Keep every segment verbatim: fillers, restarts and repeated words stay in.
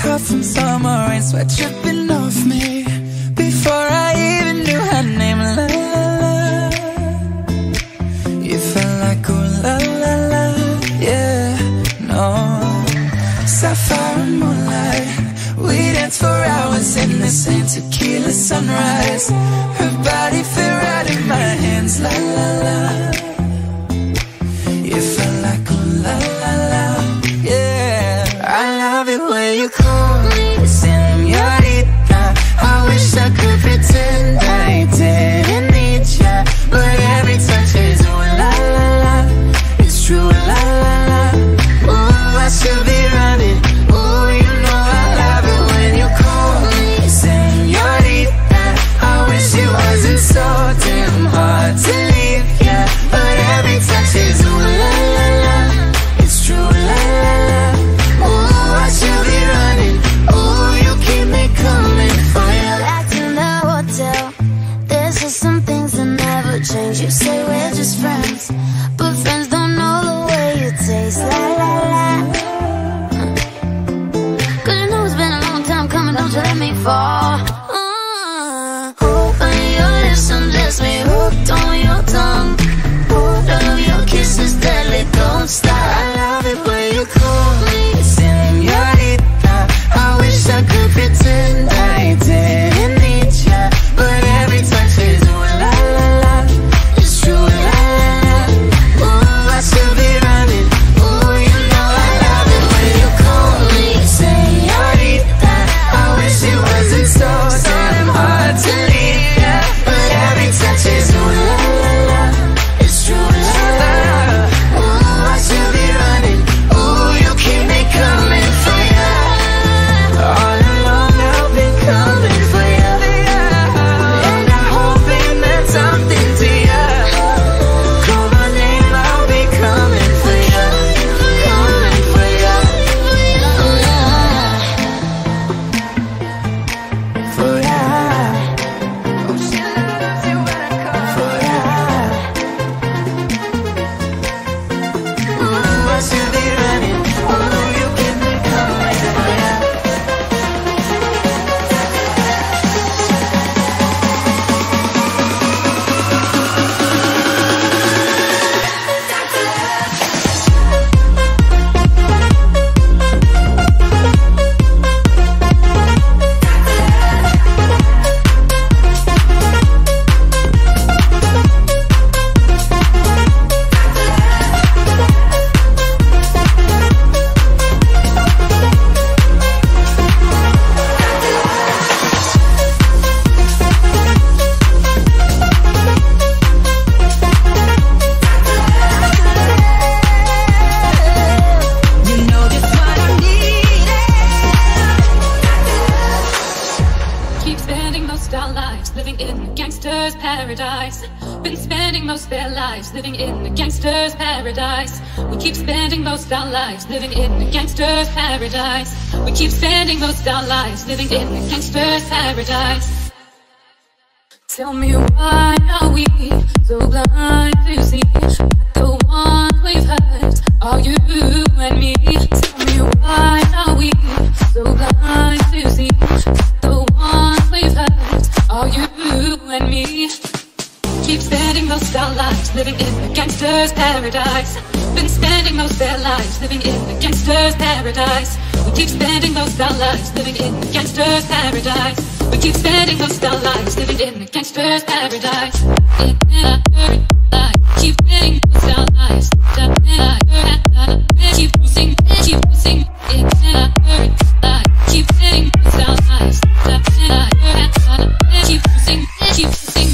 hot from summer rain, sweat dripping off me before I even knew her name. La la la, you felt like ooh la la la, yeah, no. Sapphire and moonlight, we danced for hours in the same tequila sunrise. Her body fit right in my hands, la la la. You call me señorita, I wish I could pretend I didn't need ya, but every touch is ooh la la la, it's true la la la. Ooh, I should be running, ooh, you know I love it when you call me señorita. I wish it wasn't so damn hard to leave ya, but every touch is ooh la la la, it's true la la la. Ooh, I should be running, ooh, you keep me coming for you. Locked in the hotel, there's just some things that never change. You say we're just friends, but friends don't know the way you taste, la la la. Cause you know it's been a long time coming, don't you let me fall. Ooh, when you listen, just me hooked on your tongue. Ooh, love your kisses deadly, don't stop. I love it when you call me señorita, I wish I could pretend I didn't need ya, but every touch is ooh la la la, it's true la la la. Ooh, I should be running, ooh, you know I love it when you call me señorita. I wish it wasn't so damn hard to leave ya, but every touch is ooh la la la, it's true la la la. Ooh, I should be running, ooh, you keep me coming. Living in a gangster's paradise. We keep spending most our lives living in a gangster's paradise. Tell me why are we so blind to see that the ones we've hurt are you and me? Tell me why are we so blind to see that the ones we've hurt are you and me? Keep spending most our lives living in a gangster's paradise. Been spending most our lives living in a gangster's paradise. We keep spending most our lives living in a gangster's paradise. We keep spending most our lives living in a gangster's paradise. In a hurry, I keep spending most our lives. Keep losing, keep losing. In a hurry, I keep spending most our lives. Keep losing, keep losing.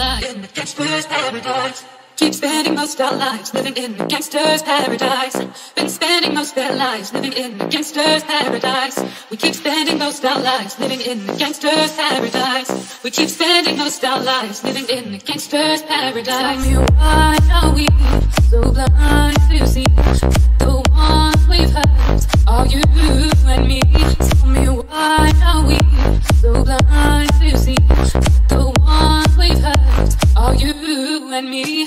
lie in the gangster's paradise. Keep spending most our lives living in the gangster's paradise. Been spending most their lives living in the gangster's paradise. We keep spending most our lives living in the gangster's paradise. We keep spending most our lives living in the gangster's paradise. Tell me why are we so blind to see the ones we've hurt are you and me? Tell me why are we so blind to see the ones we've hurt are you and me?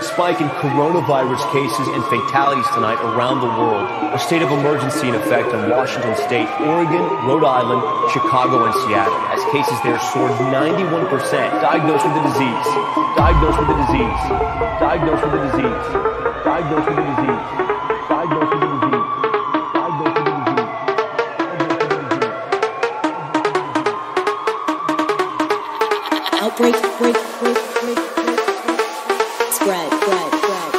Spike in coronavirus cases and fatalities tonight around the world. A state of emergency in effect in Washington State, Oregon, Rhode Island, Chicago, and Seattle, as cases there soared ninety-one percent. Diagnosed with the disease. Diagnosed with the disease. Diagnosed with the disease. Diagnosed with the disease. Diagnosed with the disease. Break, break, break, break, break, spread, spread, spread, spread.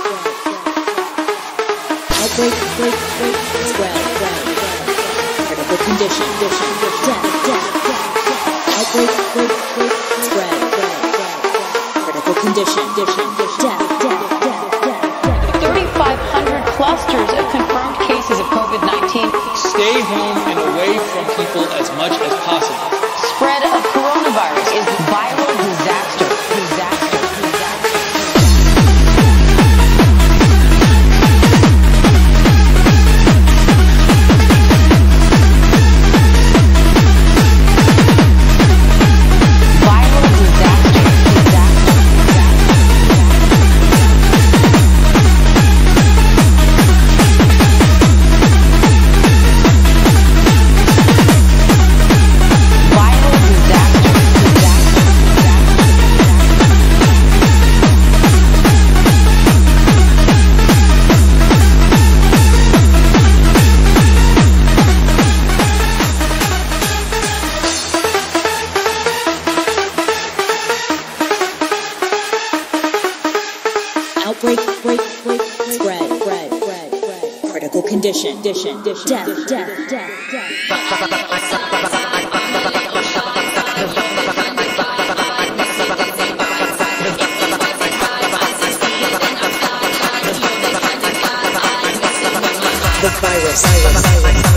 Break, break, break, spread, spread, spread. Critical condition, condition, death, death, death, death. Break, break, break, spread, spread, spread. Critical condition, condition, death, death, death, death. three thousand five hundred clusters of confirmed cases of COVID nineteen. Stay home and away from people as much as possible. Spread of coronavirus is the viral disaster. Disaster. Break, break, break, break, spread, spread, spread, spread. Critical condition, condition, condition, death, death, death, death. The virus, virus, virus. Bye.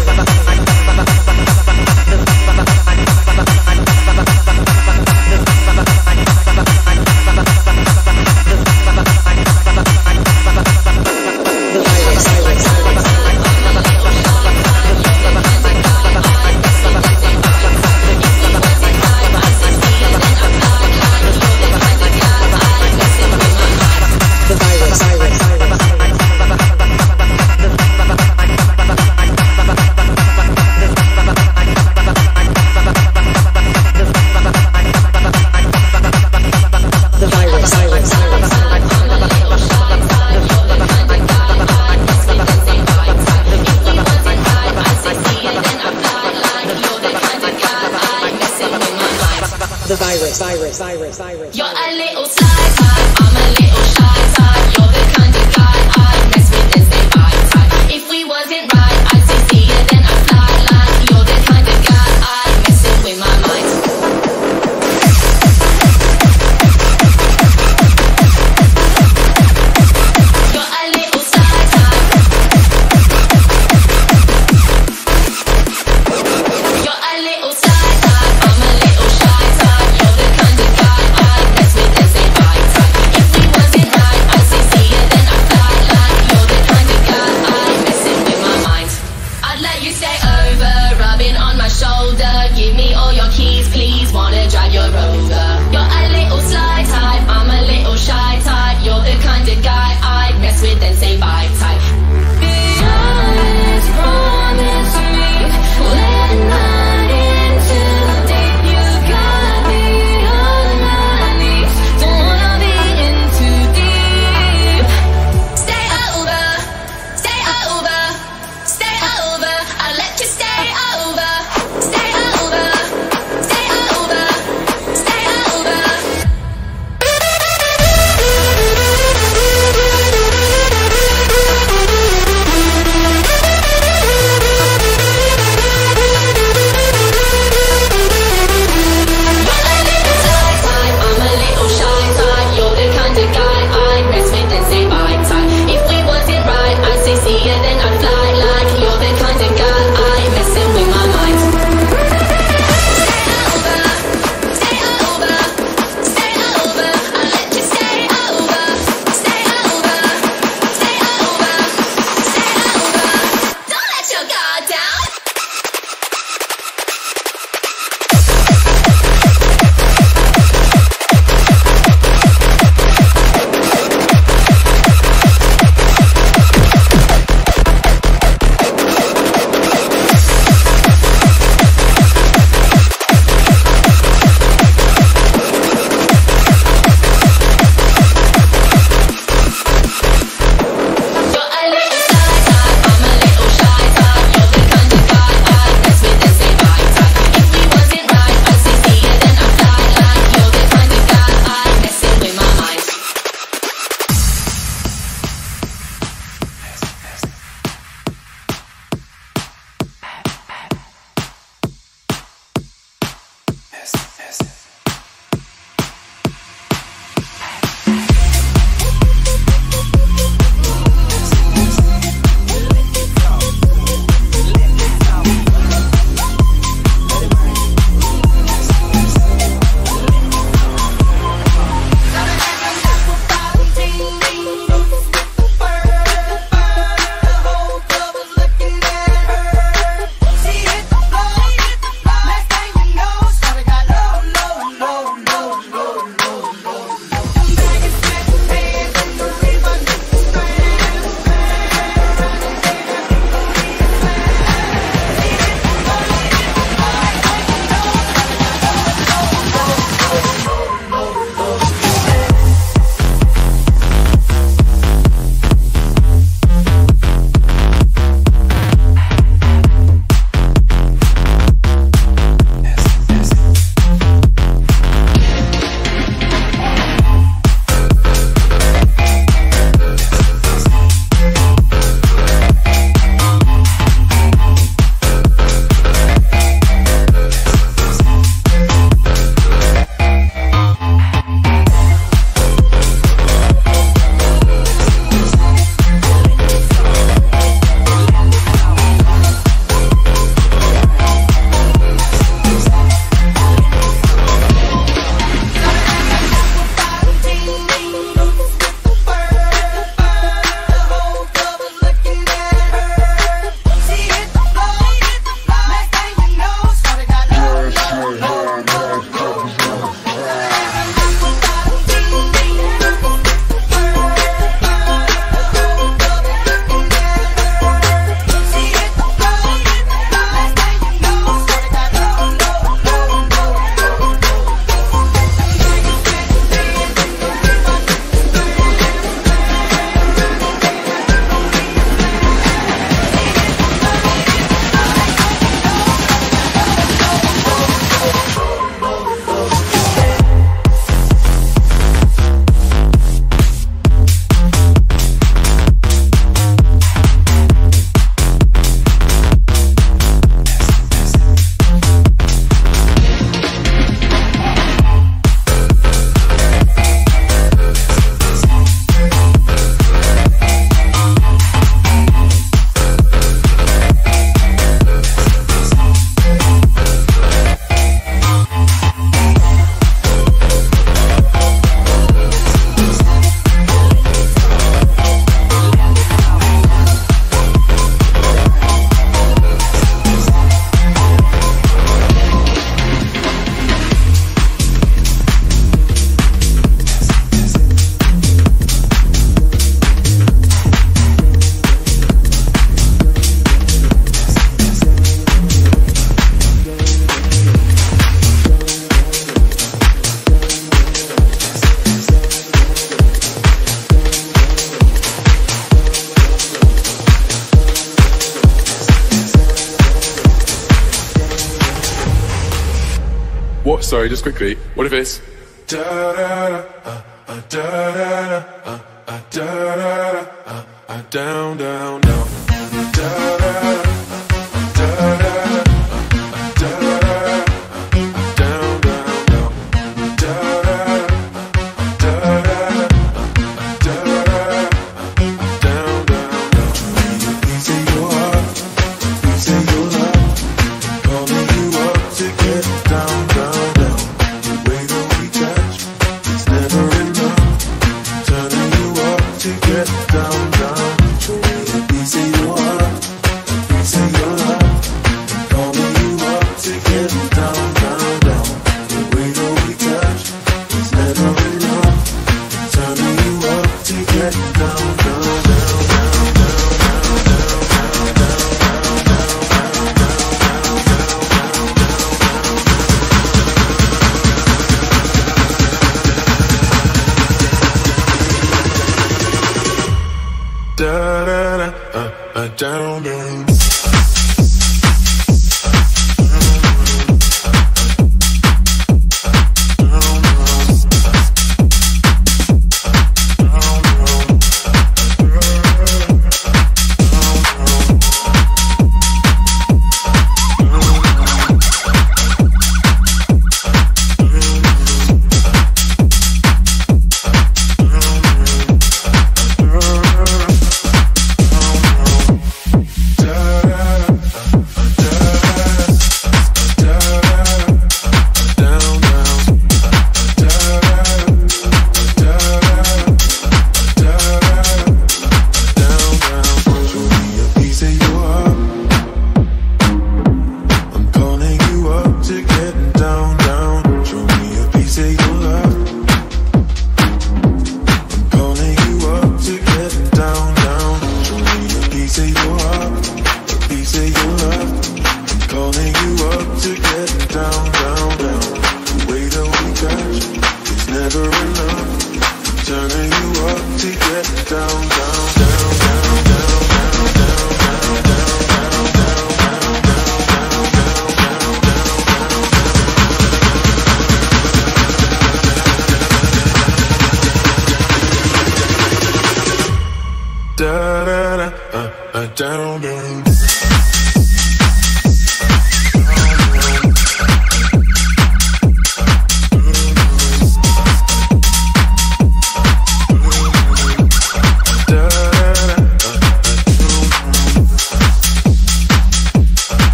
what, sorry, just quickly, what if it's da da da uh, uh, da da da uh, uh, da da da uh, uh, down down down uh, da da da uh, da da.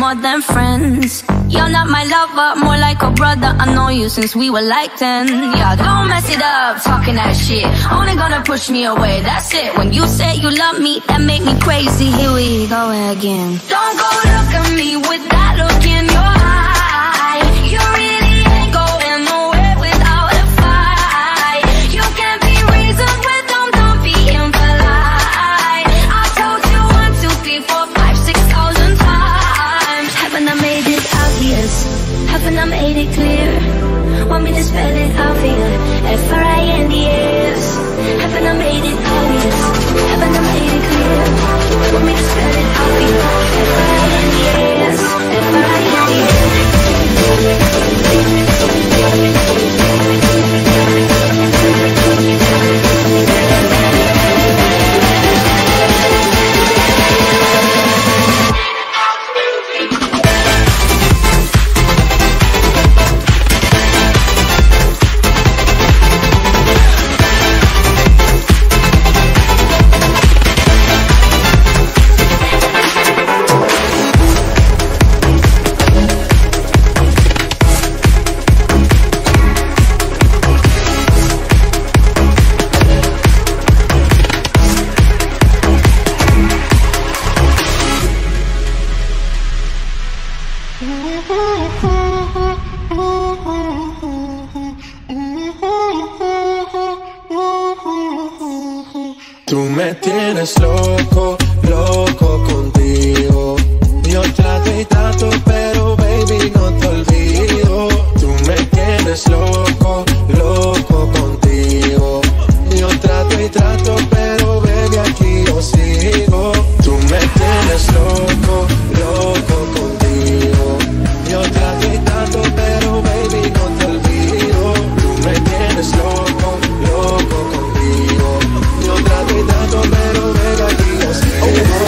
More than friends, you're not my lover, more like a brother. I know you since we were like ten. Yeah, don't mess it up, talking that shit. Only gonna push me away, that's it. When you say you love me, that make me crazy. Here we go again. Don't go look at me with that look in your eye. You really ain't going nowhere without a fight. You can't be reasoned with them, don't be impolite. I told you one, two, three, four, five, six thousand times. Haven't I made it obvious? Haven't I made it clear? Want me to spell it out for you? F R I N D S. Haven't I made it obvious? Haven't I made it clear? Want me to spell it out for you? F R I N D S. F R I N D S. me tienes loco, loco contigo. Yo trato y trato, pero baby no te olvido. Tú me tienes loco, loco contigo. Yo trato y trato, pero baby aquí yo sigo. Tú me tienes loco, loco contigo. Yo trato y trato, pero baby no te olvido. Tú me tienes loco, loco contigo. Yo trato y trato, pero baby aquí yo sigo.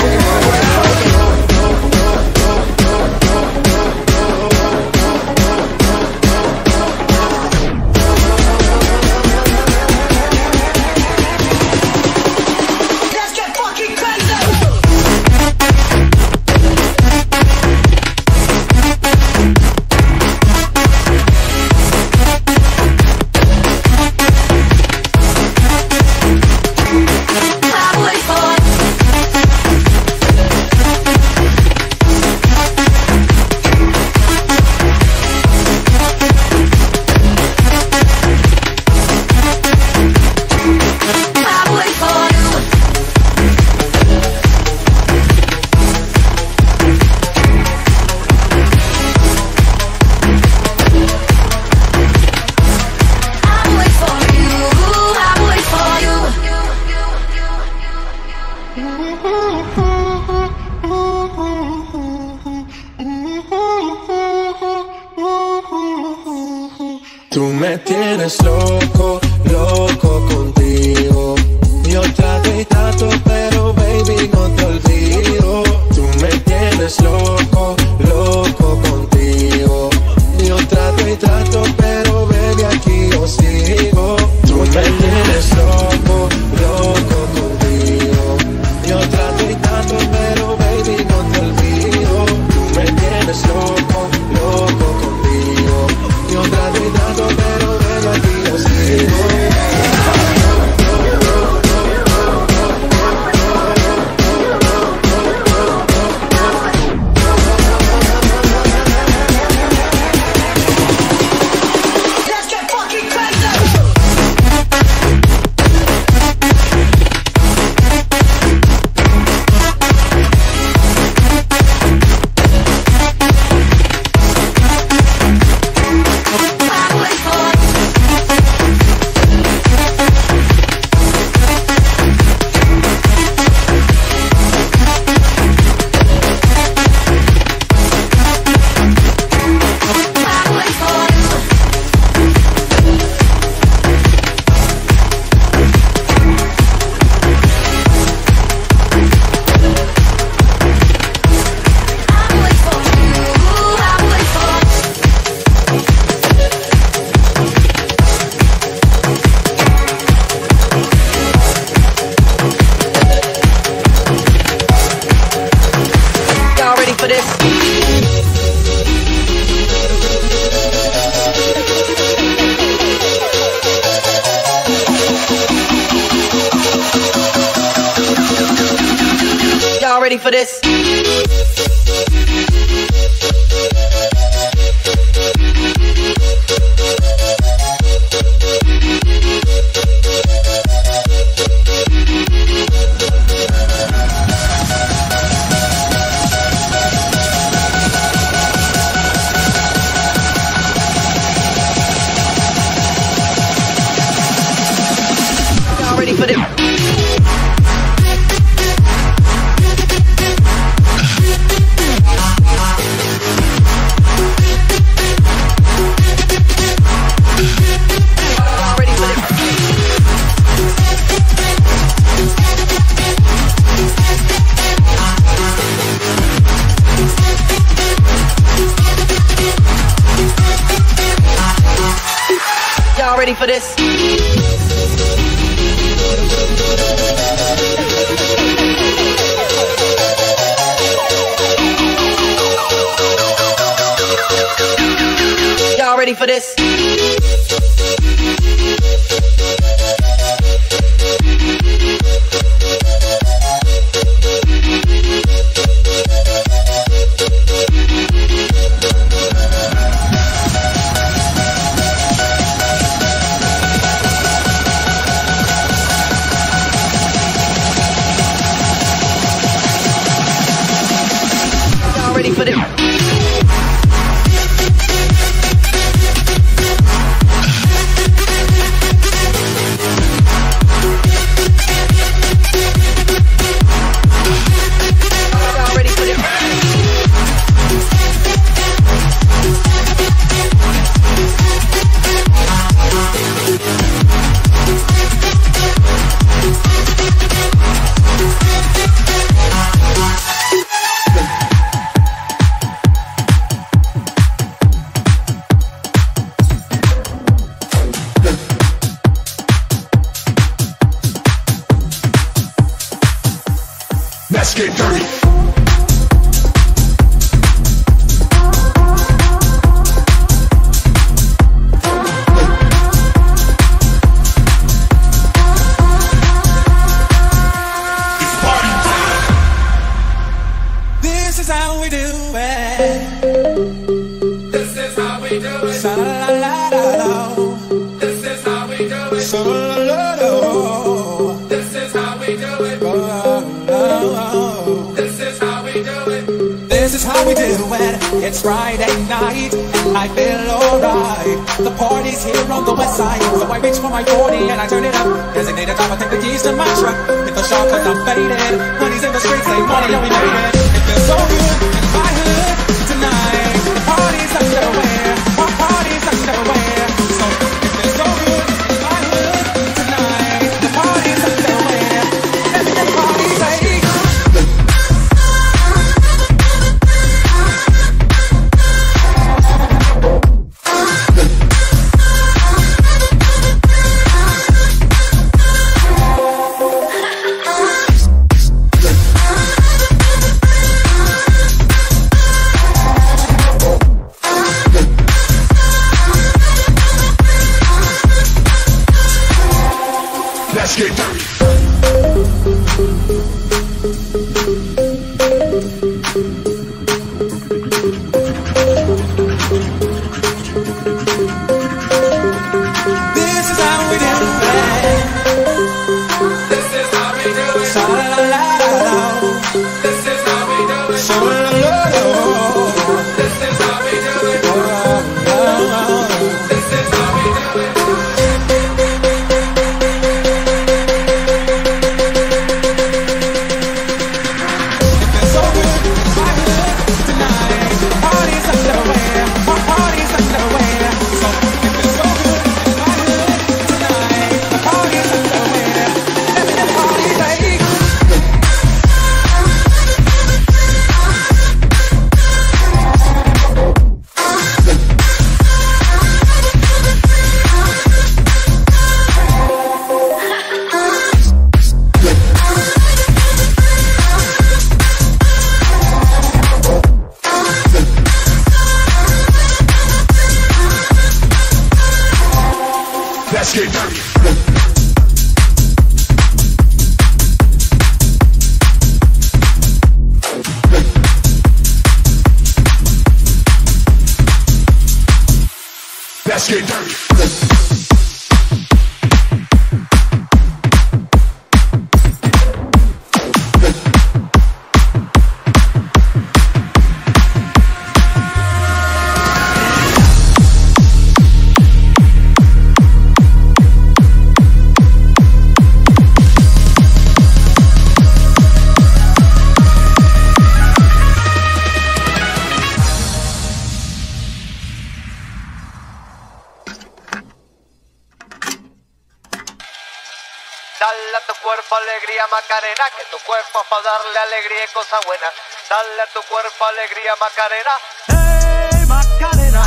get dirty. It's Friday night, and I feel alright. The party's here on the west side, so I reach for my forty and I turn it up. Designated time, I take the keys to my truck. Hit the shop cause I'm faded. Money's in the streets, they money, and we made it. It feels so good in my hood tonight. The party's underway, our party's underway. So it feels so good in my hood tonight. The party's underway, everybody's aching. Que tu cuerpo pa' darle alegría y cosa buena. Dale a tu cuerpo alegría, Macarena.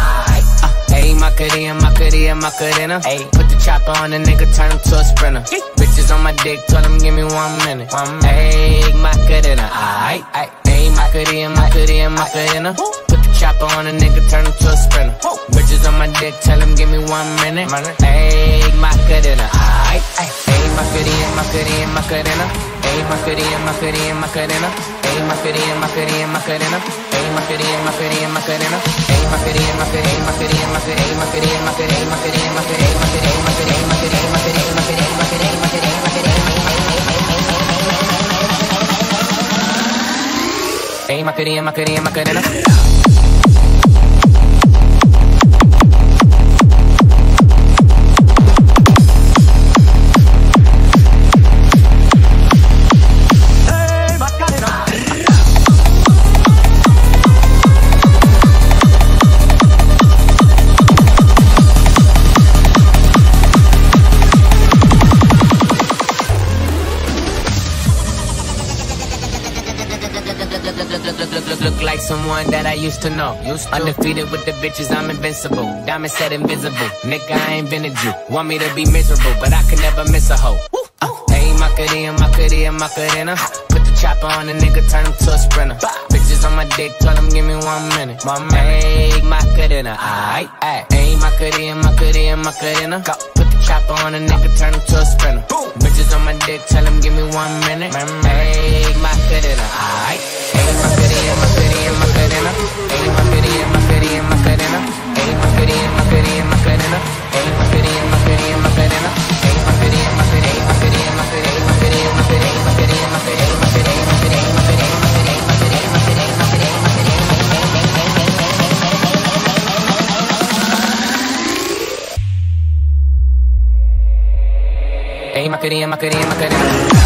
Hey, Macarena. Ay, uh, hey, Macarena, Macarena, Macarena. Hey, put the chopper on a nigga, turn him to a sprinter. Hey. Bitches on my dick, tell him give me one minute. One minute. Hey, Macarena. Ay, ay, hey, Macarena, Macarena, Macarena. Put the chopper on a nigga, turn him to a sprinter. Oh. Bitches on my dick, tell him give me one minute. minute. Hey, Macarena. Ay, ay, hey, Macarena, Macarena, Macarena. Hey, Macarena, Macarena, Macarena. Hey, Macarena, Macarena, Macarena. Hey, Macarena, Macarena, Macarena. Hey, Macarena, Macarena, Macarena, Macarena. Hey, Macarena, Macarena, Macarena, Macarena. Hey, Macarena, Macarena, Macarena, Macarena. Hey, Macarena, Macarena, Macarena, Macarena. Hey, Macarena, Macarena, Macarena. Someone that I used to know. Used to. Undefeated with the bitches, I'm invincible. Diamond said invisible. Nigga, I ain't been a Jew. Want me to be miserable, but I can never miss a hoe. Uh, hey, Macarena, Macarena, Macarena. Put the chopper on a nigga, turn him to a sprinter. Bah. Bitches on my dick, tell him give me one minute. My make my cadena, aight, aight. Ain't my cadena, my cadena, my cadena. Put the chopper on a nigga, turn him to a sprinter. Boom. Bitches on my dick, tell him give me one minute. My make my cadena, aight. Ain't my cadena, my cadena, my cadena. Ain't my cadena, my cadena, my cadena. Ain't my cadena, my cadena, my cadena. Ain't my cadena, my cadena, my cadena. Ain't my cadena, my cadena, my cadena, my cadena. Hey, Macarena, Macarena, Macarena.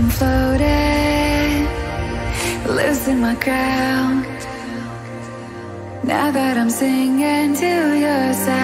I'm floating, losing my ground. Now that I'm singing to your sound.